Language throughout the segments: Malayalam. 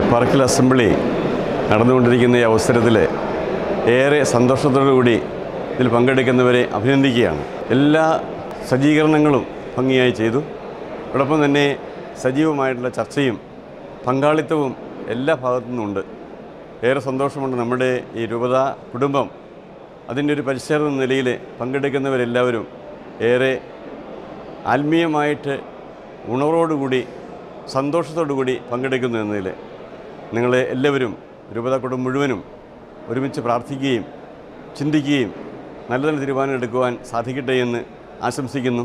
Eparchial Assembly നടന്നുകൊണ്ടിരിക്കുന്ന ഈ അവസരത്തിൽ ഏറെ സന്തോഷത്തോടെ കൂടി ഇതിൽ പങ്കെടുക്കുന്നവരെ അഭിനന്ദിക്കുകയാണ്. എല്ലാ സജ്ജീകരണങ്ങളും ഭംഗിയായി ചെയ്തു. അതോടൊപ്പം തന്നെ സജീവമായിട്ടുള്ള ചർച്ചയും പങ്കാളിത്തവും എല്ലാ ഭാഗത്തു നിന്നുണ്ട്. ഏറെ സന്തോഷമുണ്ട്. നമ്മുടെ ഈ രൂപത കുടുംബം അതിൻ്റെ ഒരു പരിശീലന നിലയിൽ പങ്കെടുക്കുന്നവരെല്ലാവരും ഏറെ ആത്മീയമായിട്ട് ഉണർവോടുകൂടി സന്തോഷത്തോടുകൂടി പങ്കെടുക്കുന്നു എന്നതിൽ നിങ്ങളെ എല്ലാവരും രൂപത കുടുംബം മുഴുവനും ഒരുമിച്ച് പ്രാർത്ഥിക്കുകയും ചിന്തിക്കുകയും നല്ല നല്ല തീരുമാനം എടുക്കുവാൻ സാധിക്കട്ടെ എന്ന് ആശംസിക്കുന്നു.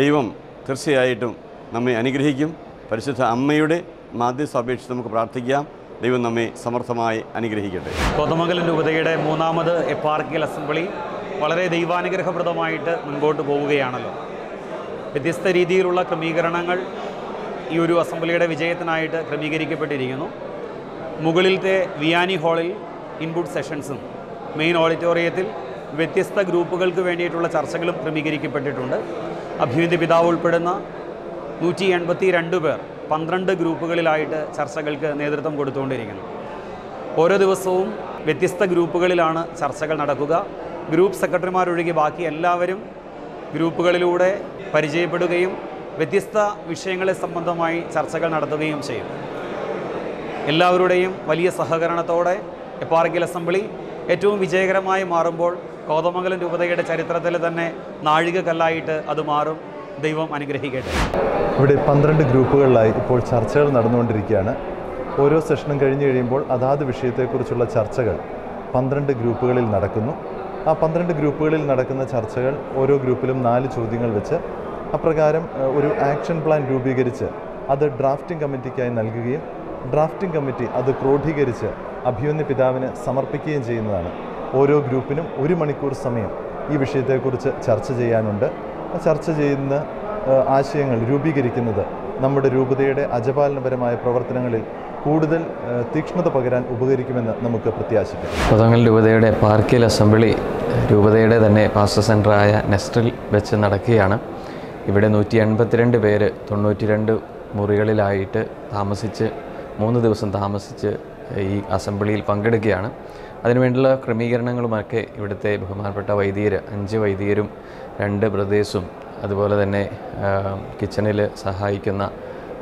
ദൈവം തീർച്ചയായിട്ടും നമ്മെ അനുഗ്രഹിക്കും. പരിശുദ്ധ അമ്മയുടെ മാധ്യസ്ഥാപേക്ഷിച്ച് നമുക്ക് പ്രാർത്ഥിക്കാം. ദൈവം നമ്മെ സമർത്ഥമായി അനുഗ്രഹിക്കട്ടെ. കോതമംഗലം രൂപതയുടെ മൂന്നാമത് എപ്പാർക്കിയൽ അസംബ്ലി വളരെ ദൈവാനുഗ്രഹപ്രദമായിട്ട് മുൻപോട്ട് പോവുകയാണല്ലോ. വ്യത്യസ്ത രീതിയിലുള്ള ക്രമീകരണങ്ങൾ ഈ ഒരു അസംബ്ലിയുടെ വിജയത്തിനായിട്ട് ക്രമീകരിക്കപ്പെട്ടിരിക്കുന്നു. മുകളിലത്തെ വിയാനി ഹാളിൽ ഇൻപുട്ട് സെഷൻസും മെയിൻ ഓഡിറ്റോറിയത്തിൽ വ്യത്യസ്ത ഗ്രൂപ്പുകൾക്ക് വേണ്ടിയിട്ടുള്ള ചർച്ചകളും ക്രമീകരിക്കപ്പെട്ടിട്ടുണ്ട്. അഭിവിന്ദ്യ പിതാവ് ഉൾപ്പെടുന്ന 182 പേർ 12 ഗ്രൂപ്പുകളിലായിട്ട് ചർച്ചകൾക്ക് നേതൃത്വം കൊടുത്തുകൊണ്ടിരിക്കുന്നു. ഓരോ ദിവസവും വ്യത്യസ്ത ഗ്രൂപ്പുകളിലാണ് ചർച്ചകൾ നടക്കുക. ഗ്രൂപ്പ് സെക്രട്ടറിമാരൊഴികെ ബാക്കി എല്ലാവരും ഗ്രൂപ്പുകളിലൂടെ പരിചയപ്പെടുകയും വ്യത്യസ്ത വിഷയങ്ങളെ സംബന്ധമായി ചർച്ചകൾ നടത്തുകയും ചെയ്യും. എല്ലാവരുടെയും വലിയ സഹകരണത്തോടെ എപ്പാർക്കിയൽ അസംബ്ലി ഏറ്റവും വിജയകരമായി മാറുമ്പോൾ കോതമംഗലം രൂപതയുടെ ചരിത്രത്തിൽ തന്നെ നാഴികക്കല്ലായിട്ട് അത് മാറും. ദൈവം അനുഗ്രഹിക്കട്ടെ. ഇവിടെ 12 ഗ്രൂപ്പുകളിലായി ഇപ്പോൾ ചർച്ചകൾ നടന്നുകൊണ്ടിരിക്കുകയാണ്. ഓരോ സെഷനും കഴിഞ്ഞ് കഴിയുമ്പോൾ അതാത് വിഷയത്തെക്കുറിച്ചുള്ള ചർച്ചകൾ 12 ഗ്രൂപ്പുകളിൽ നടക്കുന്നു. ആ 12 ഗ്രൂപ്പുകളിൽ നടക്കുന്ന ചർച്ചകൾ ഓരോ ഗ്രൂപ്പിലും 4 ചോദ്യങ്ങൾ വെച്ച് അപ്രകാരം ഒരു ആക്ഷൻ പ്ലാൻ രൂപീകരിച്ച് അത് ഡ്രാഫ്റ്റിംഗ് കമ്മിറ്റിക്കായി നൽകുകയും ഡ്രാഫ്റ്റിംഗ് കമ്മിറ്റി അത് ക്രോഡീകരിച്ച് അഭിവന്ദ്യ പിതാവിന് സമർപ്പിക്കുകയും ചെയ്യുന്നതാണ്. ഓരോ ഗ്രൂപ്പിനും 1 മണിക്കൂർ സമയം ഈ വിഷയത്തെക്കുറിച്ച് ചർച്ച ചെയ്യാനുണ്ട്. ആ ചർച്ച ചെയ്യുന്ന ആശയങ്ങൾ രൂപീകരിക്കുന്നത് നമ്മുടെ രൂപതയുടെ അജപാലനപരമായ പ്രവർത്തനങ്ങളിൽ കൂടുതൽ തീക്ഷ്ണത പകരാൻ ഉപകരിക്കുമെന്ന് നമുക്ക് പ്രത്യാശിക്കാം. കോതമംഗലം രൂപതയുടെ എപ്പാർക്കിയൽ അസംബ്ലി രൂപതയുടെ തന്നെ പാസ്റ്റർ സെൻ്ററായ നെസ്റ്റിൽ വെച്ച് നടക്കുകയാണ്. ഇവിടെ 182 പേര് 92 മുറികളിലായിട്ട് താമസിച്ച് 3 ദിവസം താമസിച്ച് ഈ അസംബ്ലിയിൽ പങ്കെടുക്കുകയാണ്. അതിനുവേണ്ടിയുള്ള ക്രമീകരണങ്ങളുമൊക്കെ ഇവിടുത്തെ ബഹുമാനപ്പെട്ട വൈദികർ 5 വൈദികരും 2 ബ്രദേഴ്സും അതുപോലെ തന്നെ കിച്ചണിൽ സഹായിക്കുന്ന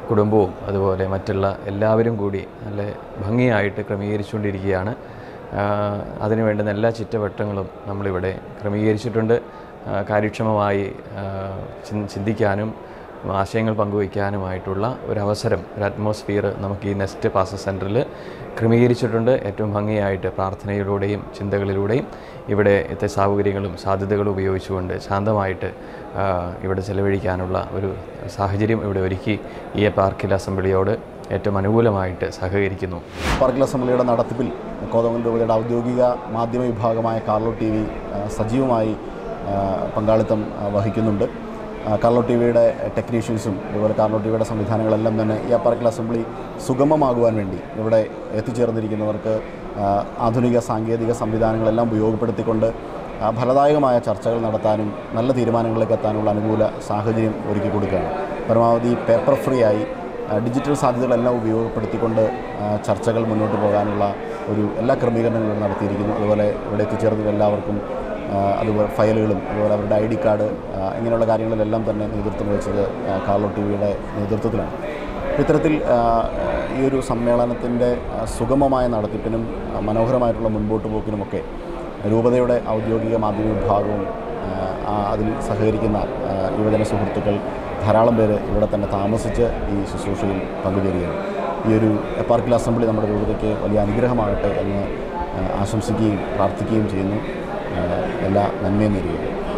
കുടുംബവും അതുപോലെ മറ്റുള്ള എല്ലാവരും കൂടി നല്ല ഭംഗിയായിട്ട് ക്രമീകരിച്ചുകൊണ്ടിരിക്കുകയാണ്. അതിനുവേണ്ടുന്ന എല്ലാ ചിറ്റവട്ടങ്ങളും നമ്മളിവിടെ ക്രമീകരിച്ചിട്ടുണ്ട്. കാര്യക്ഷമമായി ചിന്തിക്കാനും ആശയങ്ങൾ പങ്കുവയ്ക്കാനുമായിട്ടുള്ള ഒരവസരം, ഒരു അറ്റ്മോസ്ഫിയർ നമുക്ക് ഈ നെസ്റ്റ് പാസ്റ്റർ സെൻ്ററിൽ ക്രമീകരിച്ചിട്ടുണ്ട്. ഏറ്റവും ഭംഗിയായിട്ട് പ്രാർത്ഥനയിലൂടെയും ചിന്തകളിലൂടെയും ഇവിടെത്തെ സാഹചര്യങ്ങളും സാധ്യതകളും ഉപയോഗിച്ചുകൊണ്ട് ശാന്തമായിട്ട് ഇവിടെ ചെലവഴിക്കാനുള്ള ഒരു സാഹചര്യം ഇവിടെ ഒരുക്കി ഈ എപ്പാർക്കിയൽ അസംബ്ലിയോട് ഏറ്റവും അനുകൂലമായിട്ട് സഹകരിക്കുന്നു. എപ്പാർക്കിയൽ അസംബ്ലിയുടെ നടത്തിപ്പിൽ കോതമംഗലം രൂപതയുടെ ഔദ്യോഗിക മാധ്യമ വിഭാഗമായ കാർലോ TV സജീവമായി പങ്കാളിത്തം വഹിക്കുന്നുണ്ട്. കാർലോ TVയുടെ ടെക്നീഷ്യൻസും അതുപോലെ കാർലോ TVയുടെ സംവിധാനങ്ങളെല്ലാം തന്നെ ഈ എപ്പാർക്കിയൽ അസംബ്ലി സുഗമമാകുവാൻ വേണ്ടി ഇവിടെ എത്തിച്ചേർന്നിരിക്കുന്നവർക്ക് ആധുനിക സാങ്കേതിക സംവിധാനങ്ങളെല്ലാം ഉപയോഗപ്പെടുത്തിക്കൊണ്ട് ഫലദായകമായ ചർച്ചകൾ നടത്താനും നല്ല തീരുമാനങ്ങളിലേക്ക് എത്താനുള്ള അനുകൂല സാഹചര്യം ഒരുക്കി കൊടുക്കുകയാണ്. പരമാവധി പേപ്പർ ഫ്രീ ആയി ഡിജിറ്റൽ സാധ്യതകളെല്ലാം ഉപയോഗപ്പെടുത്തിക്കൊണ്ട് ചർച്ചകൾ മുന്നോട്ട് പോകാനുള്ള ഒരു എല്ലാ ക്രമീകരണങ്ങളും നടത്തിയിരിക്കുന്നു. അതുപോലെ ഇവിടെ എത്തിച്ചേർന്ന എല്ലാവർക്കും അതുപോലെ ഫയലുകളും അതുപോലെ അവരുടെ ID കാർഡ് ഇങ്ങനെയുള്ള കാര്യങ്ങളിലെല്ലാം തന്നെ നേതൃത്വം വഹിച്ചത് കാർലോ TVയുടെ നേതൃത്വത്തിലാണ്. ഇത്തരത്തിൽ ഈ ഒരു സമ്മേളനത്തിൻ്റെ സുഗമമായ നടത്തിപ്പിനും മനോഹരമായിട്ടുള്ള മുൻപോട്ട് പോക്കിനുമൊക്കെ രൂപതയുടെ ഔദ്യോഗിക മാധ്യമ വിഭാഗവും അതിൽ സഹകരിക്കുന്ന യുവജന സുഹൃത്തുക്കൾ ധാരാളം പേര് ഇവിടെ തന്നെ താമസിച്ച് ഈ ശുശ്രൂഷയിൽ പങ്കുചേരുകയാണ്. ഈ ഒരു എപ്പാർക്കിയൽ അസംബ്ലി നമ്മുടെ രൂപതയ്ക്ക് വലിയ അനുഗ്രഹമാകട്ടെ എന്ന് ആശംസിക്കുകയും പ്രാർത്ഥിക്കുകയും ചെയ്യുന്നു. എല്ലാ നന്മയും നേരുകയാണ്.